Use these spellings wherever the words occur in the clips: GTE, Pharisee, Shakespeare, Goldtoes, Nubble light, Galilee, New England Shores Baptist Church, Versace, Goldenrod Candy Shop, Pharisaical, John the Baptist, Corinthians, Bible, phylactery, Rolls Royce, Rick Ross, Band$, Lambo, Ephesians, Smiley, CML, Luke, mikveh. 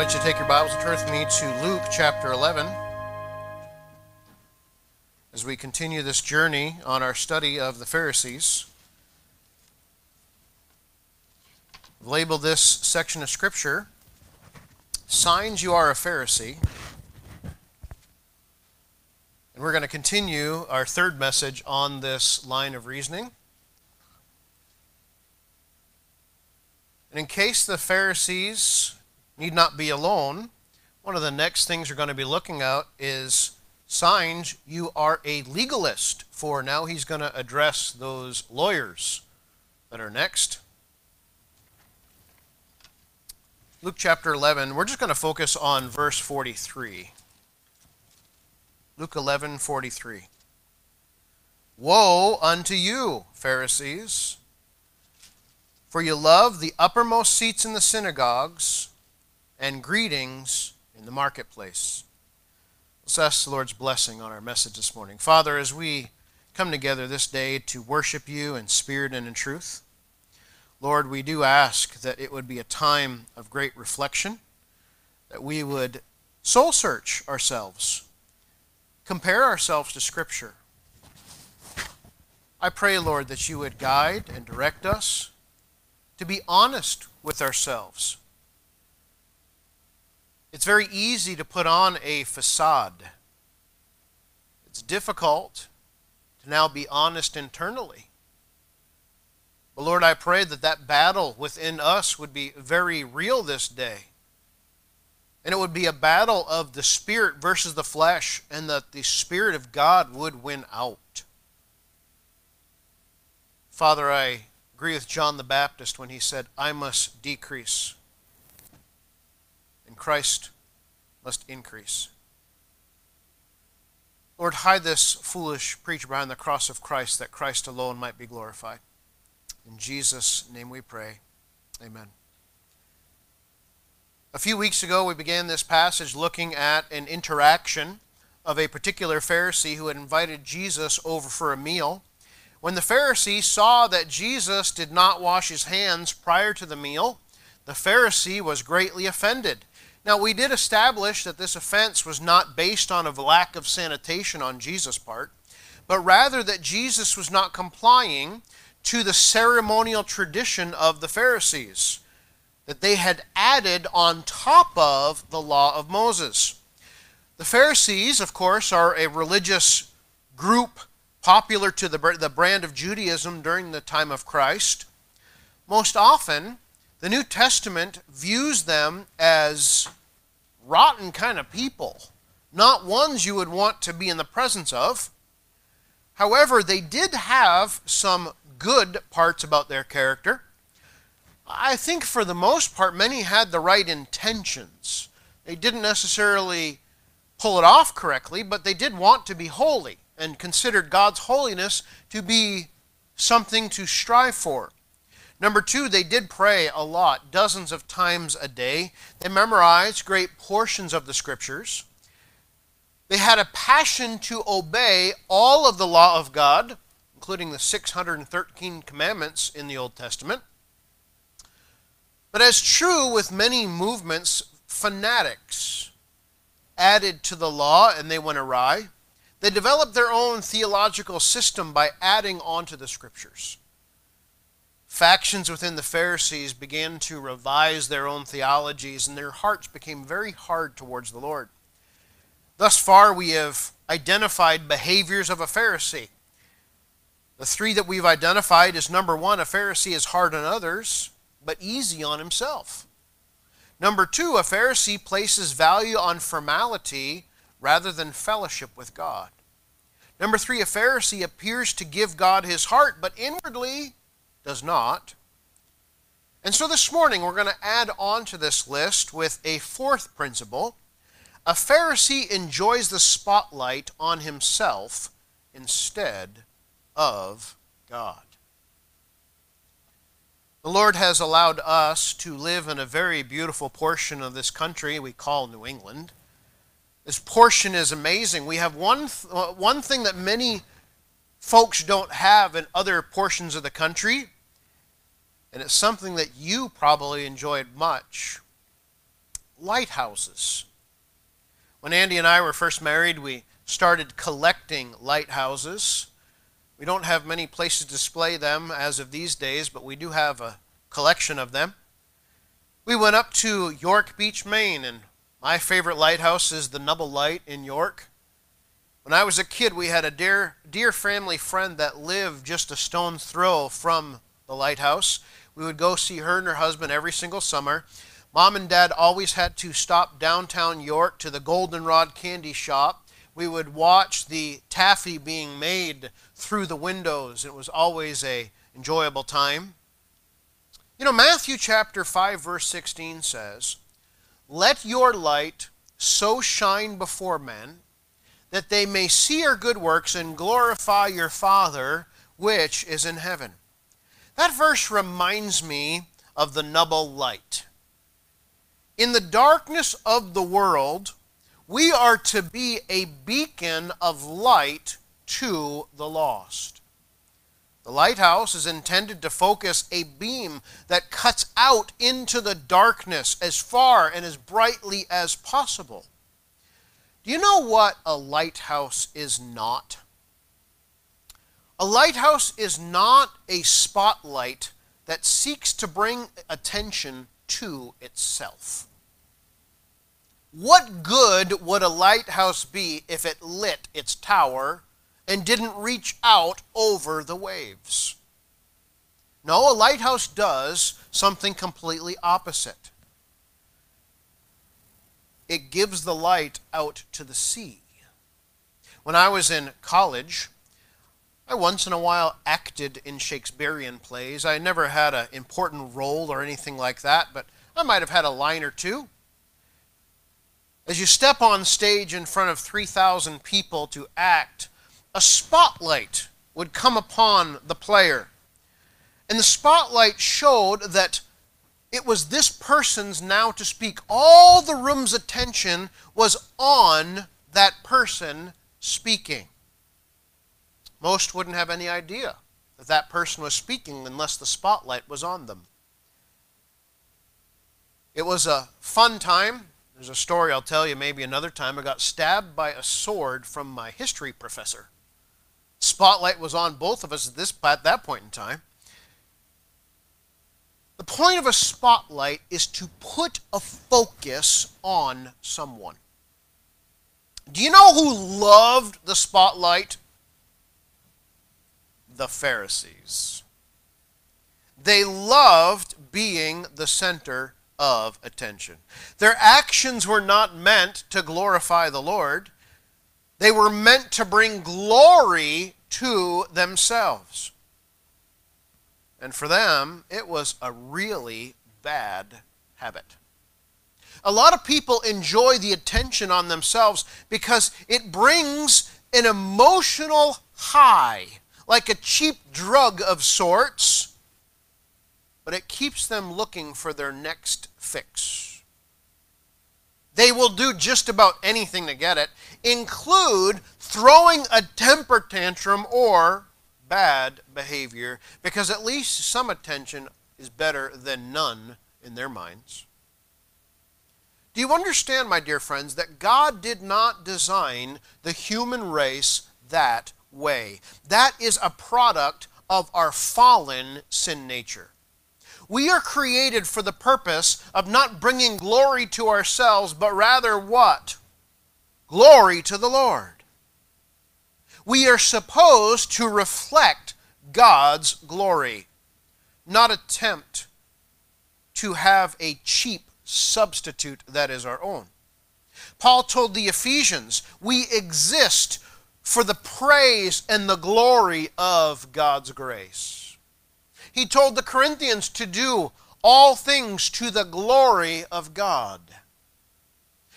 I'd like you to take your Bibles and turn with me to Luke chapter 11. As we continue this journey on our study of the Pharisees, I've labeled this section of Scripture, Signs You Are a Pharisee. And we're going to continue our third message on this line of reasoning. And in case the Pharisees need not be alone, one of the next things we're going to be looking at is signs you are a legalist, for now he's going to address those lawyers that are next. Luke chapter 11, we're just going to focus on verse 43. Luke 11:43. Woe unto you, Pharisees, for you love the uppermost seats in the synagogues, and greetings in the marketplace. Let's ask the Lord's blessing on our message this morning. Father, as we come together this day to worship you in spirit and in truth, Lord, we do ask that it would be a time of great reflection, that we would soul search ourselves, compare ourselves to Scripture. I pray, Lord, that you would guide and direct us to be honest with ourselves. It's very easy to put on a facade. It's difficult to now be honest internally. But Lord, I pray that that battle within us would be very real this day. And it would be a battle of the Spirit versus the flesh, and that the Spirit of God would win out. Father, I agree with John the Baptist when he said, I must decrease, Christ must increase. Lord, hide this foolish preacher behind the cross of Christ, that Christ alone might be glorified. In Jesus' name we pray. Amen. A few weeks ago, we began this passage looking at an interaction of a particular Pharisee who had invited Jesus over for a meal. When the Pharisee saw that Jesus did not wash his hands prior to the meal, the Pharisee was greatly offended. Now, we did establish that this offense was not based on a lack of sanitation on Jesus' part, but rather that Jesus was not complying to the ceremonial tradition of the Pharisees, that they had added on top of the law of Moses. The Pharisees, of course, are a religious group popular to the brand of Judaism during the time of Christ. Most often, the New Testament views them as rotten kind of people, not ones you would want to be in the presence of. However, they did have some good parts about their character. I think for the most part, many had the right intentions. They didn't necessarily pull it off correctly, but they did want to be holy and considered God's holiness to be something to strive for. Number two, they did pray a lot, dozens of times a day. They memorized great portions of the Scriptures. They had a passion to obey all of the law of God, including the 613 commandments in the Old Testament. But as true with many movements, fanatics added to the law and they went awry. They developed their own theological system by adding onto the Scriptures. Factions within the Pharisees began to revise their own theologies, and their hearts became very hard towards the Lord. Thus far, we have identified behaviors of a Pharisee. The three that we've identified is, number one, a Pharisee is hard on others, but easy on himself. Number two, a Pharisee places value on formality rather than fellowship with God. Number three, a Pharisee appears to give God his heart, but inwardly does not. And so this morning we're going to add on to this list with a fourth principle. A Pharisee enjoys the spotlight on himself instead of God. The Lord has allowed us to live in a very beautiful portion of this country we call New England. This portion is amazing. We have one thing that many folks don't have in other portions of the country, and it's something that you probably enjoyed much. lighthouses. When Andy and I were first married, we started collecting lighthouses. We don't have many places to display them as of these days, but we do have a collection of them. We went up to York Beach, Maine, and my favorite lighthouse is the Nubble Light in York. When I was a kid, we had a dear family friend that lived just a stone's throw from the lighthouse. We would go see her and her husband every single summer. Mom and Dad always had to stop downtown York to the Goldenrod Candy Shop. We would watch the taffy being made through the windows. It was always an enjoyable time. You know, Matthew chapter 5, verse 16 says, "Let your light so shine before men, that they may see your good works and glorify your Father which is in heaven." That verse reminds me of the Nubble Light. In the darkness of the world, we are to be a beacon of light to the lost. The lighthouse is intended to focus a beam that cuts out into the darkness as far and as brightly as possible. Do you know what a lighthouse is not? A lighthouse is not a spotlight that seeks to bring attention to itself. What good would a lighthouse be if it lit its tower and didn't reach out over the waves? No, a lighthouse does something completely opposite. It gives the light out to the sea. When I was in college, I once in a while acted in Shakespearean plays. I never had an important role or anything like that, but I might have had a line or two. As you step on stage in front of 3,000 people to act, a spotlight would come upon the player. And the spotlight showed that it was this person's now to speak. All the room's attention was on that person speaking. Most wouldn't have any idea that that person was speaking unless the spotlight was on them. It was a fun time. There's a story I'll tell you maybe another time. I got stabbed by a sword from my history professor. Spotlight was on both of us at that point in time. The point of a spotlight is to put a focus on someone. Do you know who loved the spotlight? The Pharisees. They loved being the center of attention. Their actions were not meant to glorify the Lord. They were meant to bring glory to themselves. And for them, it was a really bad habit. A lot of people enjoy the attention on themselves because it brings an emotional high, like a cheap drug of sorts, but it keeps them looking for their next fix. They will do just about anything to get it, include throwing a temper tantrum or bad behavior, because at least some attention is better than none in their minds. Do you understand, my dear friends, that God did not design the human race that way? That is a product of our fallen sin nature. We are created for the purpose of not bringing glory to ourselves, but rather what? Glory to the Lord. We are supposed to reflect God's glory, not attempt to have a cheap substitute that is our own. Paul told the Ephesians, we exist for the praise and the glory of God's grace. He told the Corinthians to do all things to the glory of God.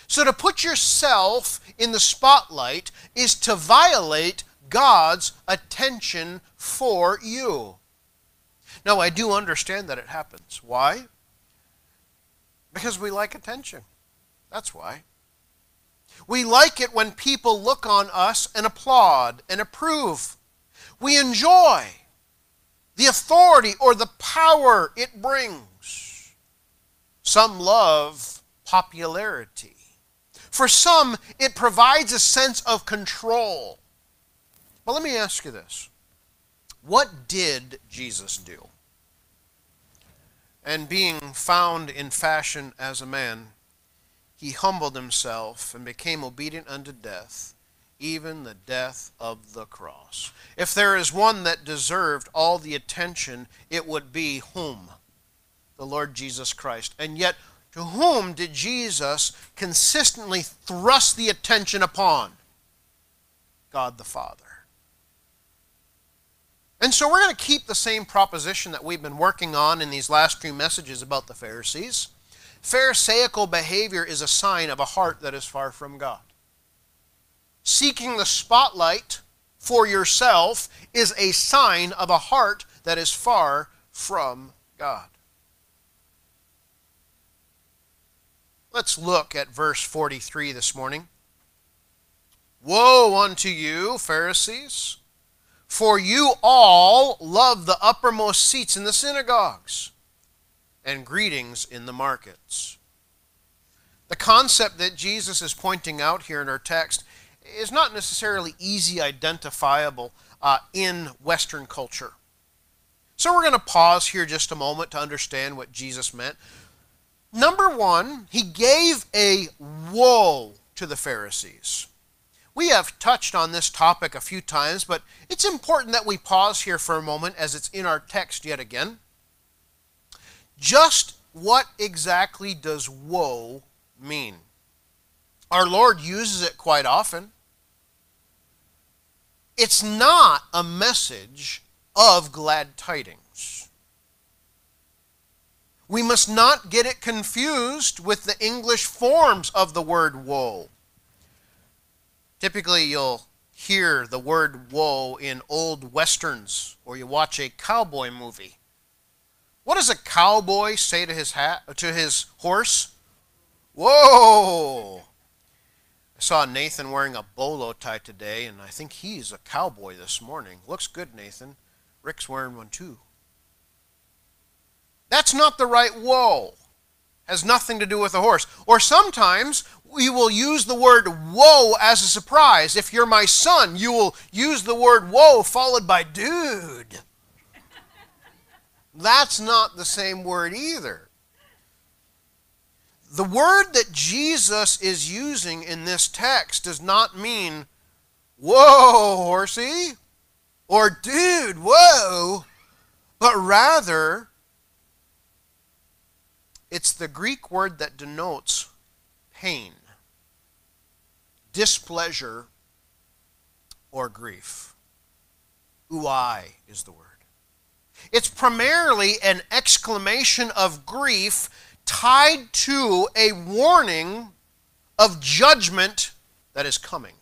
So to put yourself in the spotlight is to violate God's attention for you. Now, I do understand that it happens. Why? Because we like attention. That's why. We like it when people look on us and applaud and approve. We enjoy the authority or the power it brings. Some love popularity. For some, it provides a sense of control. But let me ask you this. What did Jesus do? And being found in fashion as a man, he humbled himself and became obedient unto death, even the death of the cross. If there is one that deserved all the attention, it would be whom? The Lord Jesus Christ. And yet, to whom did Jesus consistently thrust the attention upon? God the Father. And so we're going to keep the same proposition that we've been working on in these last few messages about the Pharisees. Pharisaical behavior is a sign of a heart that is far from God. Seeking the spotlight for yourself is a sign of a heart that is far from God. Let's look at verse 43 this morning. Woe unto you, Pharisees! For you all love the uppermost seats in the synagogues and greetings in the markets. The concept that Jesus is pointing out here in our text is not necessarily easy identifiable in Western culture. So we're going to pause here just a moment to understand what Jesus meant. Number one, he gave a woe to the Pharisees. We have touched on this topic a few times, but it's important that we pause here for a moment as it's in our text yet again. Just what exactly does woe mean? Our Lord uses it quite often. It's not a message of glad tidings. We must not get it confused with the English forms of the word woe. Typically, you'll hear the word woe in old westerns, or you watch a cowboy movie. What does a cowboy say to his horse? Whoa! I saw Nathan wearing a bolo tie today, and I think he's a cowboy this morning. Looks good, Nathan. Rick's wearing one too. That's not the right woe. Has nothing to do with the horse. Or sometimes we will use the word woe as a surprise. If you're my son, you will use the word woe followed by dude. That's not the same word either. The word that Jesus is using in this text does not mean, whoa, horsey, or dude, whoa, but rather, it's the Greek word that denotes pain, displeasure, or grief. Ouai is the word. It's primarily an exclamation of grief tied to a warning of judgment that is coming.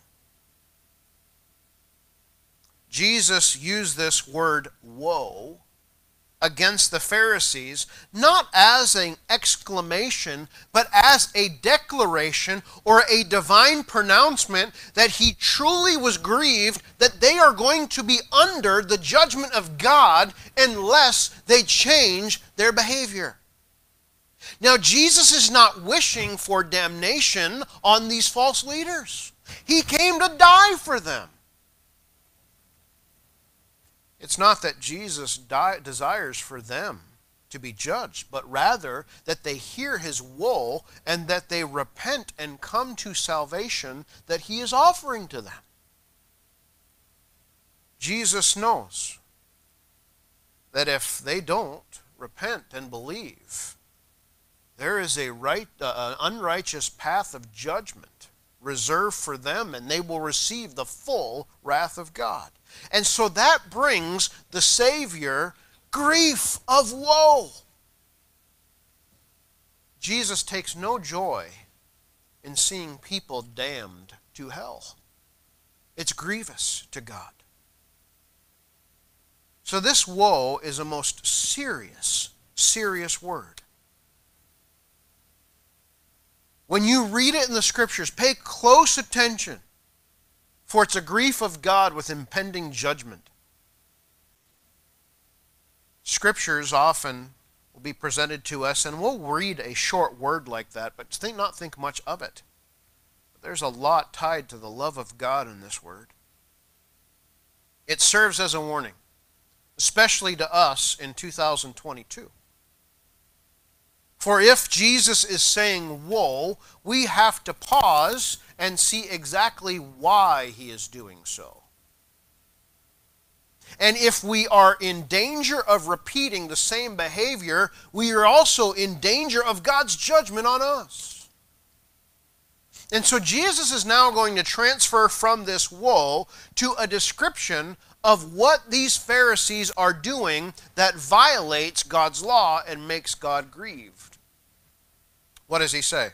Jesus used this word woe against the Pharisees, not as an exclamation, but as a declaration or a divine pronouncement that he truly was grieved that they are going to be under the judgment of God unless they change their behavior. Now, Jesus is not wishing for damnation on these false leaders. He came to die for them. It's not that Jesus desires for them to be judged, but rather that they hear his woe and that they repent and come to salvation that he is offering to them. Jesus knows that if they don't repent and believe, there is an unrighteous path of judgment reserved for them, and they will receive the full wrath of God. And so that brings the Savior grief of woe. Jesus takes no joy in seeing people damned to hell. It's grievous to God. So this woe is a most serious, serious word. When you read it in the Scriptures, pay close attention. For it's a grief of God with impending judgment. Scriptures often will be presented to us, and we'll read a short word like that, but not think much of it. But there's a lot tied to the love of God in this word. It serves as a warning, especially to us in 2022. For if Jesus is saying, woe, we have to pause and see exactly why he is doing so. And if we are in danger of repeating the same behavior, we are also in danger of God's judgment on us. And so Jesus is now going to transfer from this woe to a description of what these Pharisees are doing that violates God's law and makes God grieved. What does he say?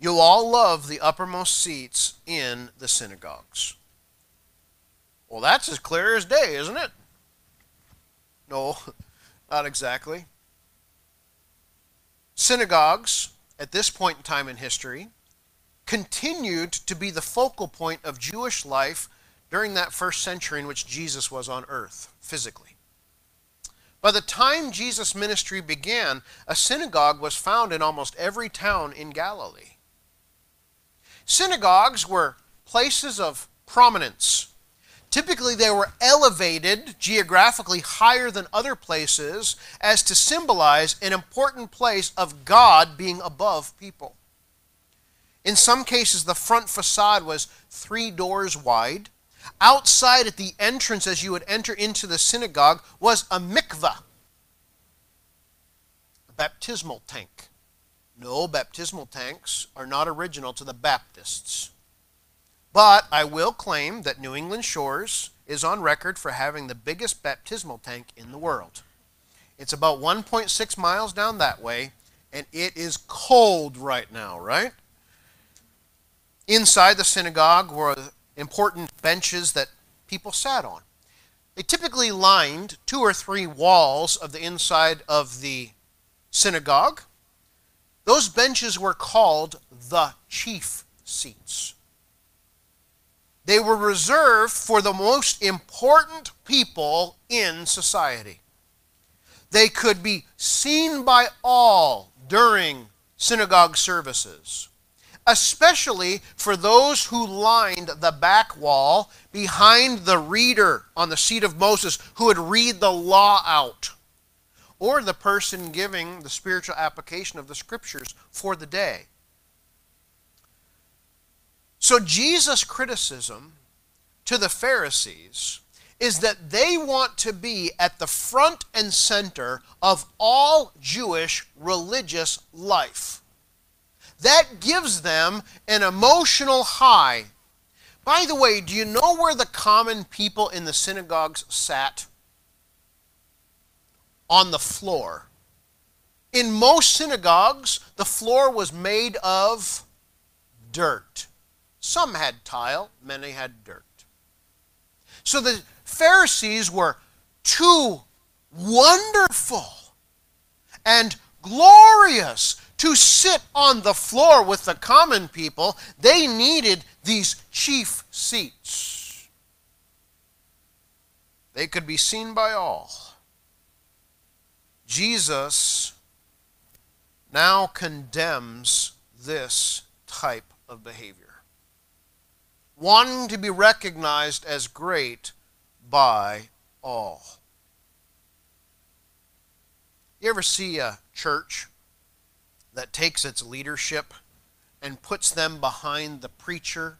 You all love the uppermost seats in the synagogues. Well, that's as clear as day, isn't it? No, not exactly. Synagogues, at this point in time in history, continued to be the focal point of Jewish life during that first century in which Jesus was on earth, physically. By the time Jesus' ministry began, a synagogue was found in almost every town in Galilee. Synagogues were places of prominence. Typically, they were elevated geographically higher than other places as to symbolize an important place of God being above people. In some cases, the front facade was 3 doors wide. Outside at the entrance, as you would enter into the synagogue, was a mikveh, a baptismal tank. No, baptismal tanks are not original to the Baptists. But I will claim that New England Shores is on record for having the biggest baptismal tank in the world. It's about 1.6 miles down that way, and it is cold right now, right? Inside the synagogue were important benches that people sat on. They typically lined 2 or 3 walls of the inside of the synagogue. Those benches were called the chief seats. They were reserved for the most important people in society. They could be seen by all during synagogue services, especially for those who lined the back wall behind the reader on the seat of Moses who would read the law out, or the person giving the spiritual application of the scriptures for the day. So Jesus' criticism to the Pharisees is that they want to be at the front and center of all Jewish religious life. That gives them an emotional high. By the way, do you know where the common people in the synagogues sat? On the floor. In most synagogues, the floor was made of dirt. Some had tile, many had dirt. So the Pharisees were too wonderful and glorious to sit on the floor with the common people. They needed these chief seats. They could be seen by all. Jesus now condemns this type of behavior, wanting to be recognized as great by all. You ever see a church that takes its leadership and puts them behind the preacher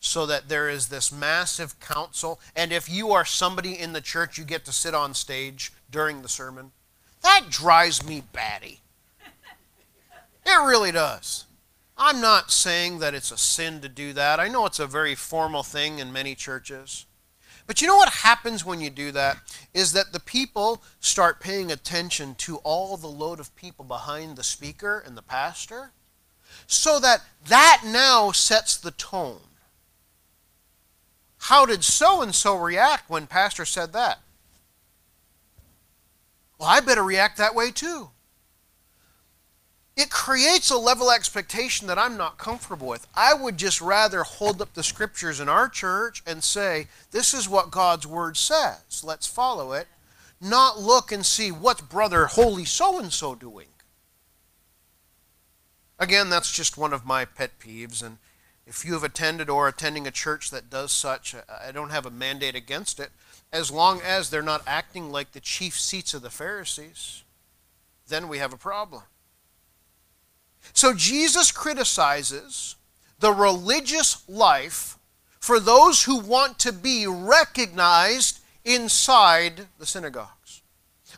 so that there is this massive council, and if you are somebody in the church, you get to sit on stage during the sermon? That drives me batty. It really does. I'm not saying that it's a sin to do that. I know it's a very formal thing in many churches. But you know what happens when you do that is that the people start paying attention to all the load of people behind the speaker and the pastor, so that now sets the tone. How did so-and-so react when pastor said that? Well, I better react that way too. It creates a level of expectation that I'm not comfortable with. I would just rather hold up the scriptures in our church and say, this is what God's word says. Let's follow it. not look and see what's brother holy so-and-so doing. Again, that's just one of my pet peeves, and if you have attended or are attending a church that does such, I don't have a mandate against it. As long as they're not acting like the chief seats of the Pharisees, then we have a problem. So Jesus criticizes the religious life for those who want to be recognized inside the synagogues.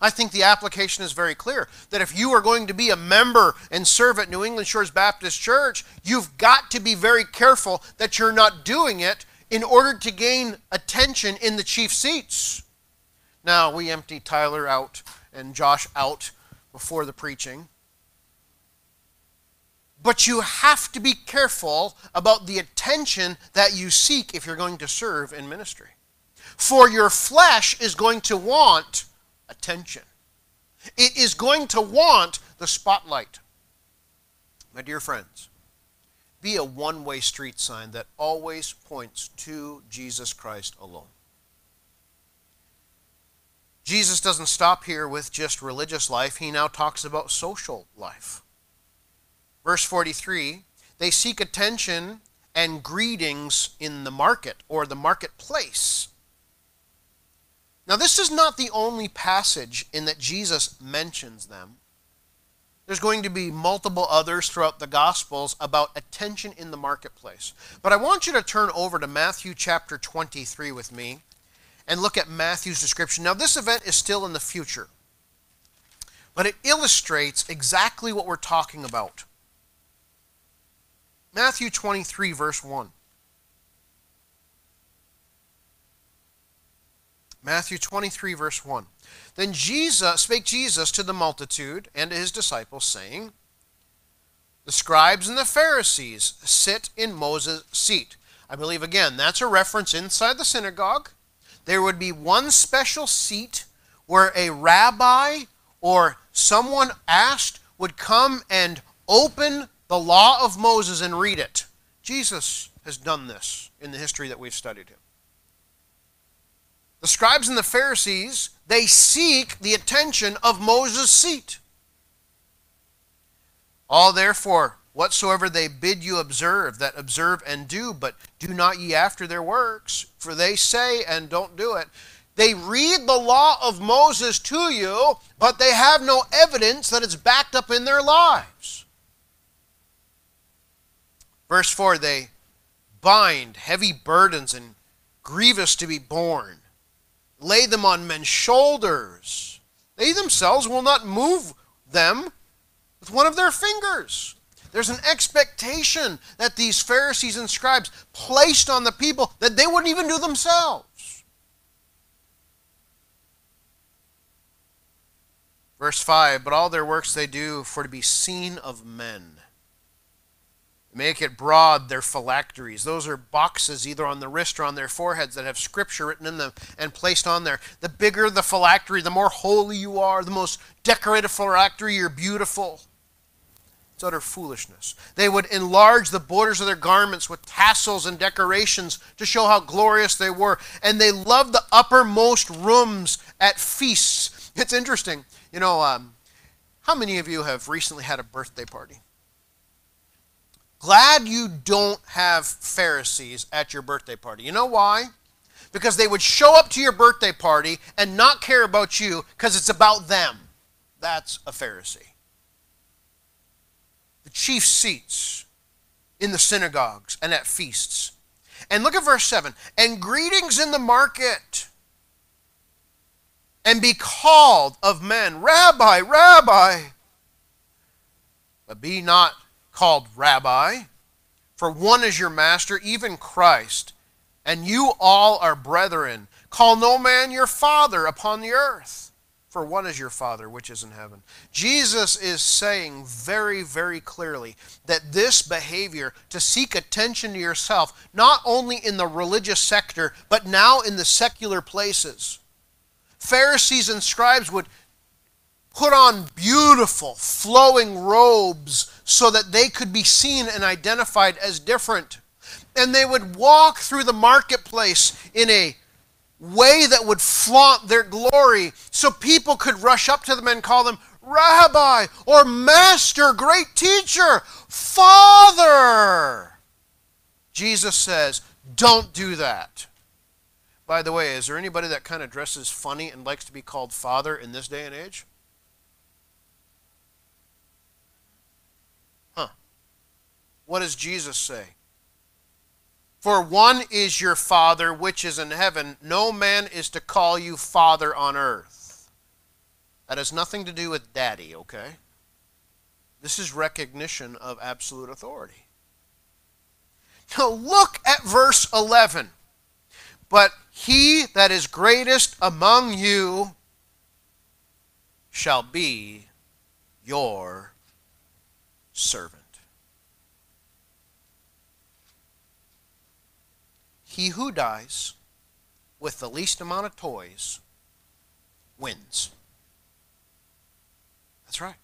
I think the application is very clear, that if you are going to be a member and serve at New England Shores Baptist Church, you've got to be very careful that you're not doing it in order to gain attention in the chief seats. Now, we empty Tyler out and Josh out before the preaching. But you have to be careful about the attention that you seek if you're going to serve in ministry. For your flesh is going to want attention. It is going to want the spotlight. My dear friends, be a one-way street sign that always points to Jesus Christ alone. Jesus doesn't stop here with just religious life. He now talks about social life. Verse 43, they seek attention and greetings in the market or the marketplace. Now, this is not the only passage in that Jesus mentions them. There's going to be multiple others throughout the Gospels about attention in the marketplace. But I want you to turn over to Matthew chapter 23 with me and look at Matthew's description. Now, this event is still in the future, but it illustrates exactly what we're talking about. Matthew 23, verse 1. Matthew 23, verse 1. Then spake Jesus to the multitude and to his disciples, saying, the scribes and the Pharisees sit in Moses' seat. I believe, again, that's a reference inside the synagogue. There would be one special seat where a rabbi or someone asked would come and open the law of Moses and read it. Jesus has done this in the history that we've studied him. The scribes and the Pharisees, they seek the attention of Moses' seat. All therefore, whatsoever they bid you observe, that observe and do, but do not ye after their works, for they say and don't do it. They read the law of Moses to you, but they have no evidence that it's backed up in their lives. Verse 4, they bind heavy burdens and grievous to be borne. Lay them on men's shoulders. They themselves will not move them with one of their fingers. There's an expectation that these Pharisees and scribes placed on the people that they wouldn't even do themselves. Verse 5, but all their works they do for to be seen of men. Make it broad their phylacteries. Those are boxes either on the wrist or on their foreheads that have scripture written in them and placed on there. The bigger the phylactery, the more holy you are, the most decorated phylactery, you're beautiful. It's utter foolishness. They would enlarge the borders of their garments with tassels and decorations to show how glorious they were. And they loved the uppermost rooms at feasts. It's interesting. You know, how many of you have recently had a birthday party? Glad you don't have Pharisees at your birthday party. You know why? Because they would show up to your birthday party and not care about you because it's about them. That's a Pharisee. The chief seats in the synagogues and at feasts. And look at verse 7. And greetings in the market, and be called of men, Rabbi, Rabbi. But be not called Rabbi, for one is your master, even Christ, and you all are brethren. Call no man your father upon the earth, for one is your Father which is in heaven. Jesus is saying very, very clearly that this behavior to seek attention to yourself, not only in the religious sector, but now in the secular places. Pharisees and scribes would put on beautiful, flowing robes so that they could be seen and identified as different. And they would walk through the marketplace in a way that would flaunt their glory so people could rush up to them and call them Rabbi or Master, Great Teacher, Father. Jesus says, don't do that. By the way, is there anybody that kind of dresses funny and likes to be called Father in this day and age? What does Jesus say? For one is your Father which is in heaven. No man is to call you Father on earth. That has nothing to do with daddy, okay? This is recognition of absolute authority. Now look at verse 11. But he that is greatest among you shall be your servant. He who dies with the least amount of toys wins. That's right.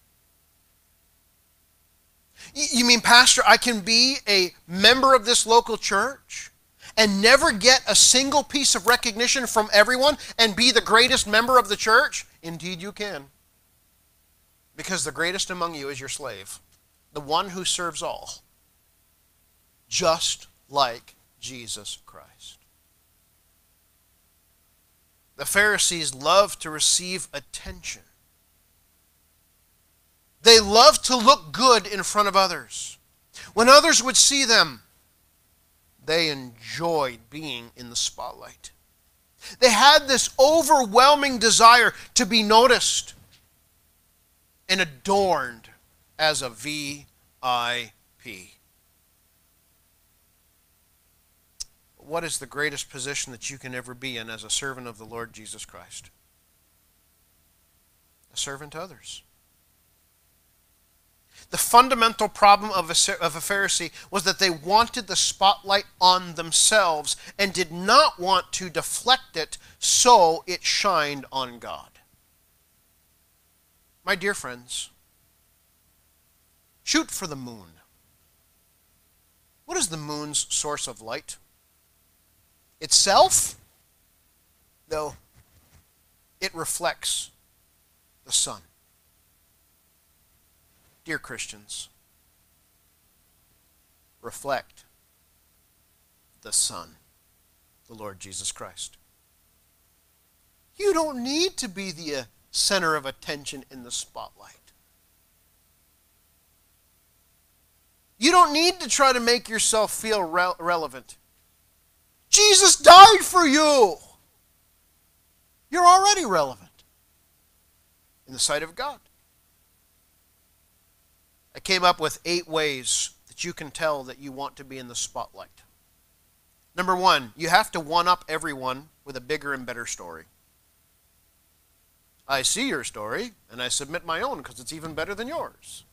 You mean, Pastor, I can be a member of this local church and never get a single piece of recognition from everyone and be the greatest member of the church? Indeed you can. Because the greatest among you is your slave, the one who serves all, just like Jesus Christ. The Pharisees love to receive attention. They love to look good in front of others. When others would see them, they enjoyed being in the spotlight. They had this overwhelming desire to be noticed and adorned as a VIP. What is the greatest position that you can ever be in as a servant of the Lord Jesus Christ? A servant to others. The fundamental problem of a Pharisee was that they wanted the spotlight on themselves and did not want to deflect it so it shined on God. My dear friends, shoot for the moon. What is the moon's source of light? Itself? No. It reflects the sun. Dear Christians, reflect the sun, the Lord Jesus Christ. You don't need to be the center of attention in the spotlight. You don't need to try to make yourself feel relevant. Jesus died for you. You're already relevant in the sight of God. I came up with 8 ways that you can tell that you want to be in the spotlight. Number 1, you have to one-up everyone with a bigger and better story. I see your story, and I submit my own because it's even better than yours.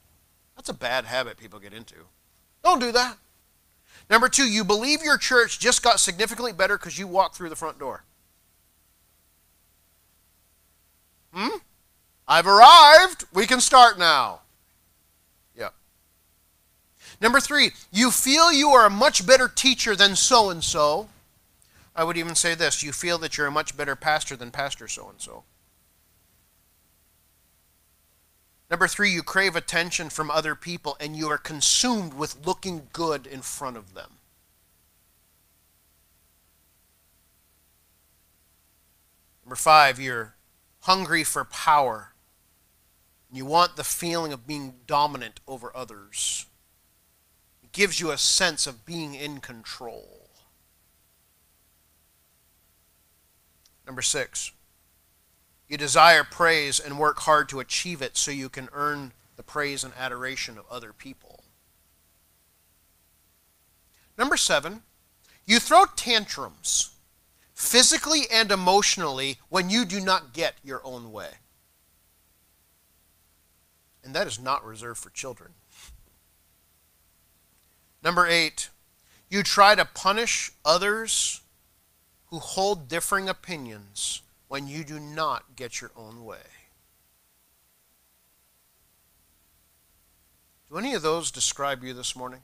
That's a bad habit people get into. Don't do that. Number 2, you believe your church just got significantly better because you walked through the front door. I've arrived. We can start now. Yeah. Number 3, you feel you are a much better teacher than so-and-so. I would even say this. You feel that you're a much better pastor than pastor so-and-so. Number 3, you crave attention from other people and you are consumed with looking good in front of them. Number 5, you're hungry for power. You want the feeling of being dominant over others. It gives you a sense of being in control. Number 6, you desire praise and work hard to achieve it so you can earn the praise and adoration of other people. Number 7, you throw tantrums physically and emotionally when you do not get your own way. And that is not reserved for children. Number 8, you try to punish others who hold differing opinions when you do not get your own way. Do any of those describe you this morning?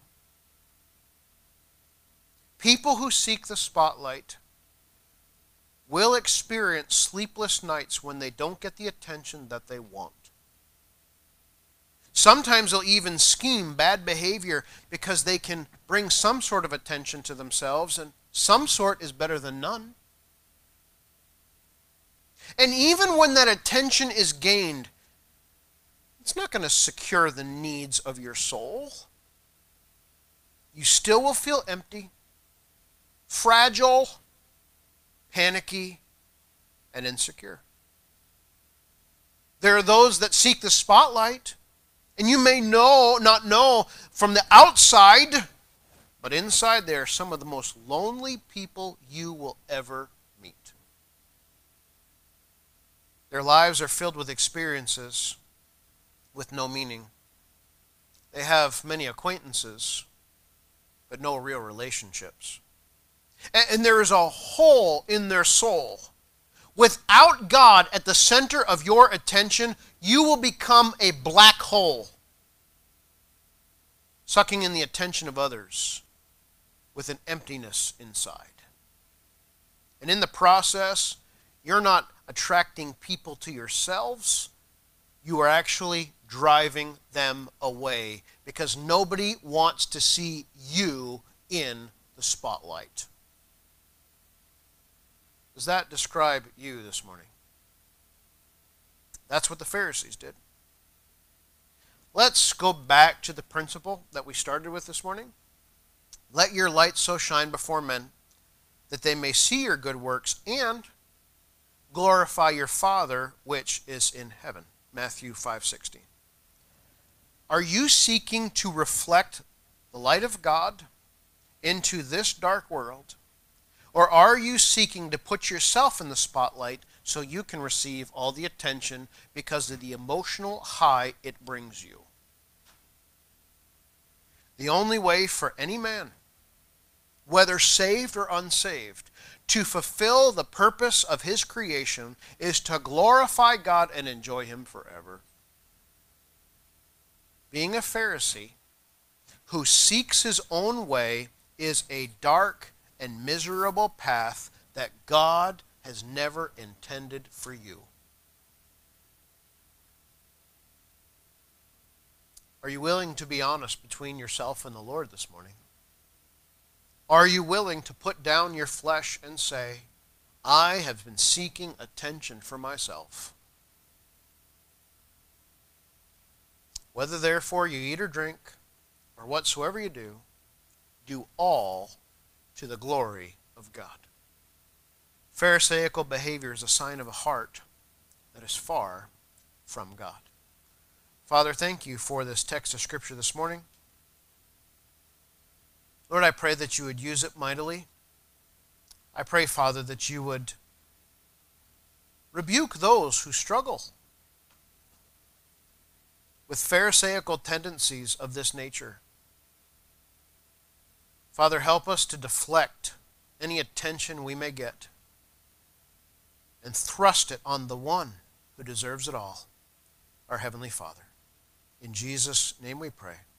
People who seek the spotlight will experience sleepless nights when they don't get the attention that they want. Sometimes they'll even scheme bad behavior because they can bring some sort of attention to themselves, and some sort is better than none. And even when that attention is gained, it's not going to secure the needs of your soul. You still will feel empty, fragile, panicky, and insecure. There are those that seek the spotlight, and you may not know from the outside, but inside they are some of the most lonely people you will ever meet. Their lives are filled with experiences with no meaning. They have many acquaintances, but no real relationships. And there is a hole in their soul. Without God at the center of your attention, you will become a black hole, sucking in the attention of others with an emptiness inside. And in the process, you're not attracting people to yourselves. You are actually driving them away because nobody wants to see you in the spotlight. Does that describe you this morning? That's what the Pharisees did. Let's go back to the principle that we started with this morning. Let your light so shine before men that they may see your good works and glorify your Father which is in heaven. Matthew 5:16. Are you seeking to reflect the light of God into this dark world? Or are you seeking to put yourself in the spotlight so you can receive all the attention because of the emotional high it brings you? The only way for any man, whether saved or unsaved, to fulfill the purpose of his creation is to glorify God and enjoy Him forever. Being a Pharisee who seeks his own way is a dark and miserable path that God has never intended for you. Are you willing to be honest between yourself and the Lord this morning? Are you willing to put down your flesh and say, I have been seeking attention for myself? Whether therefore you eat or drink, or whatsoever you do, do all to the glory of God. Pharisaical behavior is a sign of a heart that is far from God. Father, thank you for this text of Scripture this morning. Lord, I pray that you would use it mightily. I pray, Father, that you would rebuke those who struggle with Pharisaical tendencies of this nature. Father, help us to deflect any attention we may get and thrust it on the one who deserves it all, our Heavenly Father. In Jesus' name we pray.